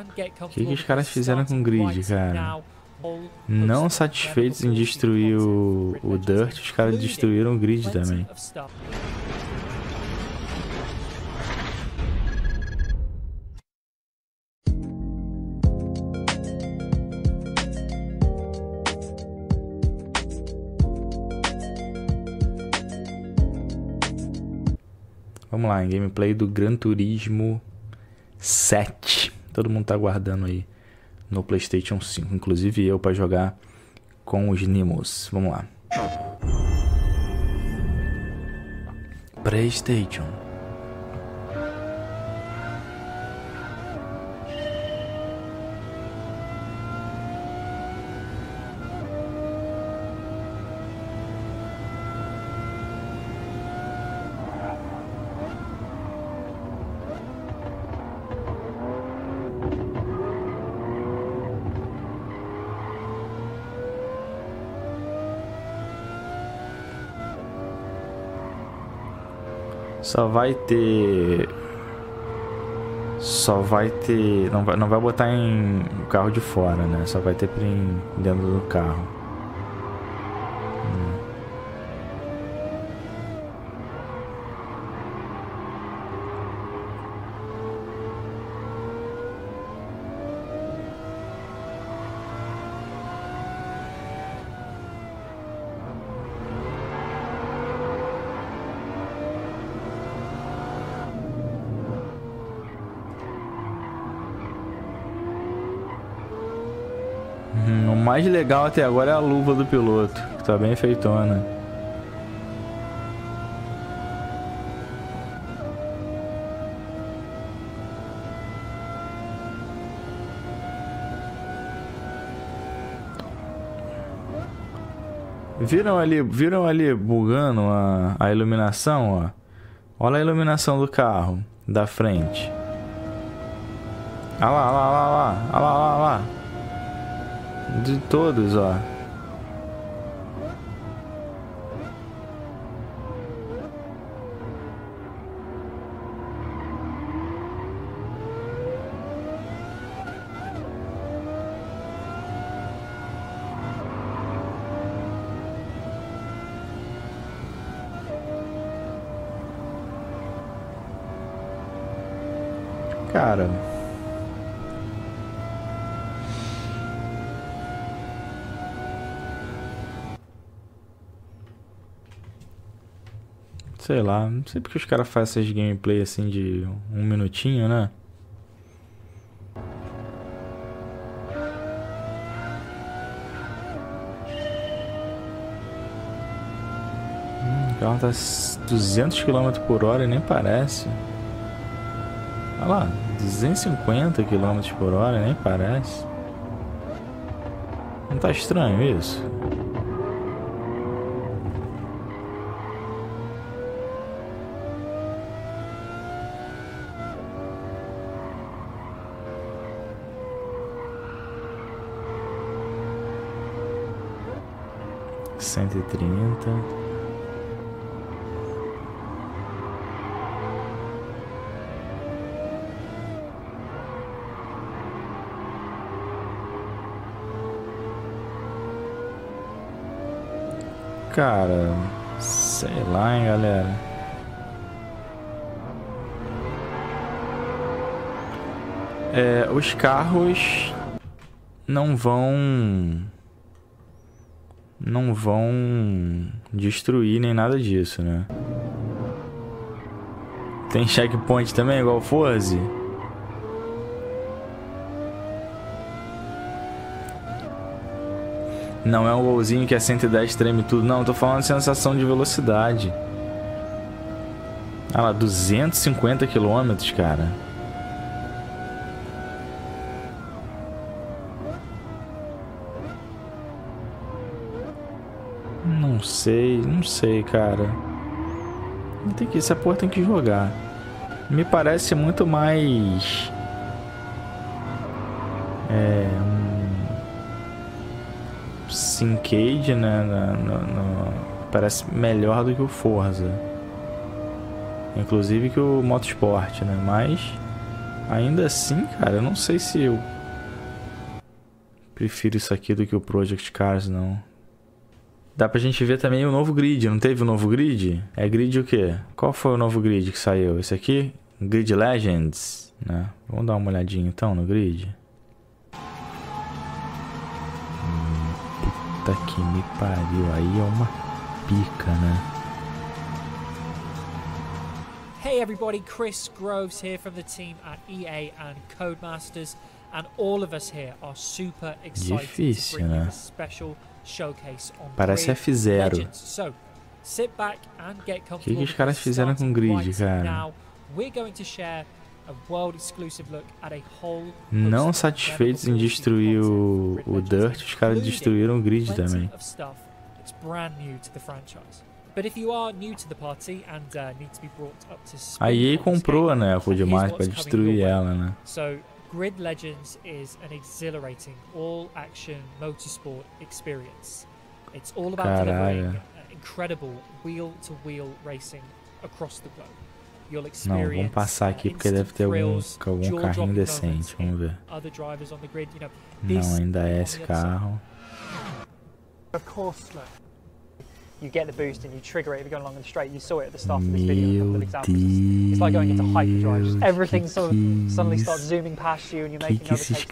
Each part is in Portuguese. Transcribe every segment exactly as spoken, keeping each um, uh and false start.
O que, que os caras fizeram com o Grid, cara? Não satisfeitos em destruir o, o Dirt, os caras destruíram o Grid também. Vamos lá, gameplay do Gran Turismo sete. Todo mundo tá aguardando aí no PlayStation cinco, inclusive eu, para jogar com os Nimos. Vamos lá. PlayStation. Só vai ter... Só vai ter... Não vai, não vai botar em... o carro de fora, né? Só vai ter em, dentro do carro. Hum. O mais legal até agora é a luva do piloto, que tá bem feitona. Viram ali, viram ali bugando a, a iluminação, ó? Olha a iluminação do carro da frente. Olha lá, olha lá, olha lá, olha lá, olha lá, lá. De todos, ó. Cara. Sei lá, não sei porque os caras fazem essas gameplay assim de um minutinho, né? Hum, o carro tá duzentos quilômetros por hora e nem parece. Olha lá, duzentos e cinquenta quilômetros por hora e nem parece. Não tá estranho isso? cento e trinta. Cara, sei lá, hein, galera. É, os carros não vão... não vão destruir nem nada disso, né? Tem checkpoint também, igual o Forza? Não é um golzinho que é cento e dez, treme tudo. Não, eu tô falando de sensação de velocidade. Ah lá, duzentos e cinquenta quilômetros, cara. Não sei, não sei, cara. Não tem que, essa porra tem que jogar. Me parece muito mais... É... Um... Syncade, né? No, no, no... Parece melhor do que o Forza. Inclusive que o Motorsport, né? Mas... Ainda assim, cara, eu não sei se eu prefiro isso aqui do que o Project Cars, não. Dá pra gente ver também o novo Grid. Não teve o novo Grid? É Grid o quê? Qual foi o novo Grid que saiu? Esse aqui? Grid Legends, né? Vamos dar uma olhadinha então no Grid. Puta que me pariu. Aí é uma pica, né? Hey everybody, Chris Groves here from the team at E A and Codemasters, and all of us here are super excited Difícil, to bring né? you a special showcase on Parece Grid F zero. Legends. So, sit back and get comfortable. Que que os caras fizeram com Grid, cara? Now, we're going to share a world exclusive look at a whole Não satisfeitos em destruir o, o Dirt, os caras destruíram o Grid também. It's brand new to the franchise. A E A comprou, né, a Codemasters para destruir ela, né? So, Grid Legends is an exhilarating all-action motorsport experience. It's all about delivering incredible wheel-to-wheel racing across the globe. You'll experience. Não, vamos passar aqui porque deve ter algum, algum carrinho decente, vamos ver. Não, ainda é esse carro. You get the boost and you trigger it if you're going along the straight. You saw it at the start of this video. A couple of examples. It's like going into hyperdrive. Everything sort of suddenly starts zooming past you and you're making other takes. It's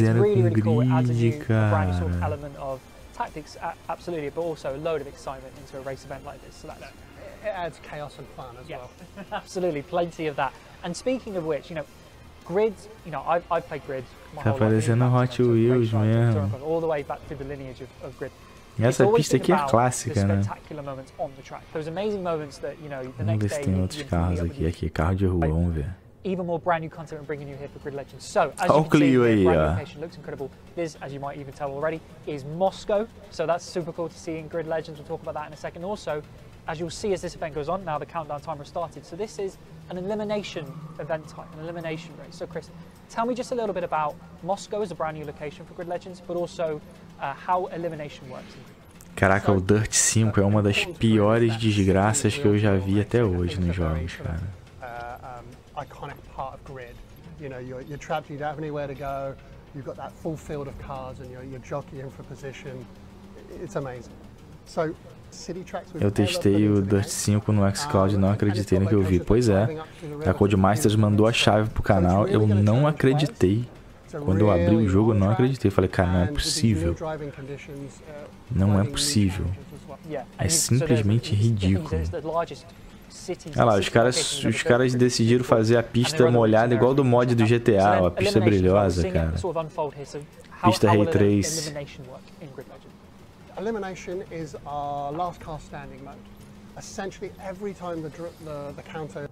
really, really cool. It adds a new, brand new sort of element of tactics, absolutely, but also a load of excitement into a race event like this. So that it adds chaos and fun as well. Absolutely, plenty of that. And speaking of which, you know, Grid. You know, I've I've played Grid. Tá parecendo Hot Wheels mesmo. All the way back through the lineage of, of Grid. Essa pista aqui é clássica, né? Vamos ver se tem outros carros aqui. Aqui, carro de rua, vamos ver. Olha o Clio aí, ó. As you'll see as this event goes on, now the countdown timer has started. So this is an elimination event type, an elimination race. So Chris, tell me just a little bit about Moscow as a brand new location for Grid Legends, but also uh, how elimination works. Caraca, o Dirt cinco é uma das piores desgraças que eu já vi até hoje nos jogos, cara. Uh, um, iconic part of Grid. You know, you're, you're trapped, you don't have anywhere to go. You've got that full field of cars, and you're, you're jockeying for position. It's amazing. So. Eu testei o Dirt cinco no Xbox Cloud e não acreditei no que eu vi. Pois é, a Codemasters mandou a chave pro canal, eu não acreditei. Quando eu abri o jogo, eu não acreditei. Falei, cara, não é possível. Não é possível. É simplesmente ridículo. Olha lá, os caras, os caras decidiram fazer a pista molhada igual do mod do G T A, ó, a pista brilhosa, cara. Pista Ray Trace. Elimination is our last car standing mode. Essentially, every time the the, the counter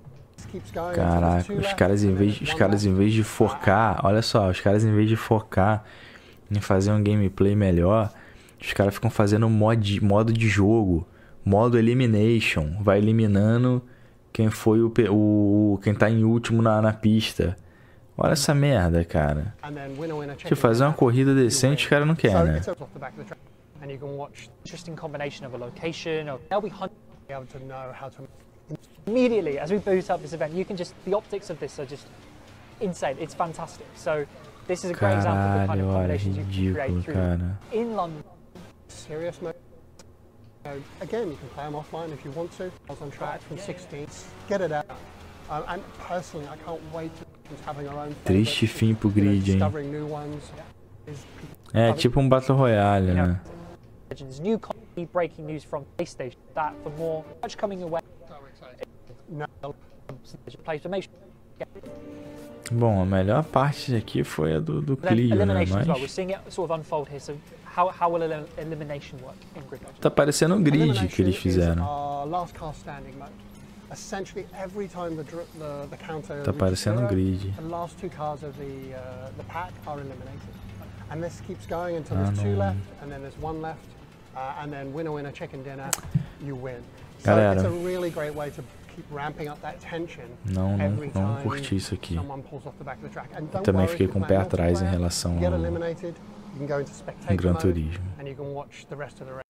keeps going. Caraca, os caras em vez, os caras em vez de focar, olha só, os caras em vez de focar em fazer um gameplay melhor, os caras ficam fazendo mod, modo de jogo, modo elimination, vai eliminando quem foi o, o quem tá em último na, na pista. Olha essa merda, cara. Se fazer uma corrida decente, os caras não querem, né? And you can watch interesting combination of a location or they'll be able to know how to immediately as we boot up this event you can just the optics of this are just insane. It's fantastic. So this is a great example of the kind of combinations you can create through in London. Serious mode. Again, you can play them offline if you want to. I was on track from sixteen. Get it out. Um, and personally, I can't wait to having our own. Triste fim pro Grid, hein? É tipo um Battle Royale, né? New content, breaking news from PlayStation. That for more much coming away. Bom, a melhor parte aqui foi a do, do Clio, né? Mas tá parecendo um grid que eles fizeram. Tá parecendo um grid. And this keeps going until there's two left, and then there's one left, uh, and then winner, winner, chicken dinner, you win. So it's a really great way to keep ramping up that tension every time someone pulls off the back of the track. And don't worry, if you get eliminated, you can go into spectator mode, and you can watch the rest of the race.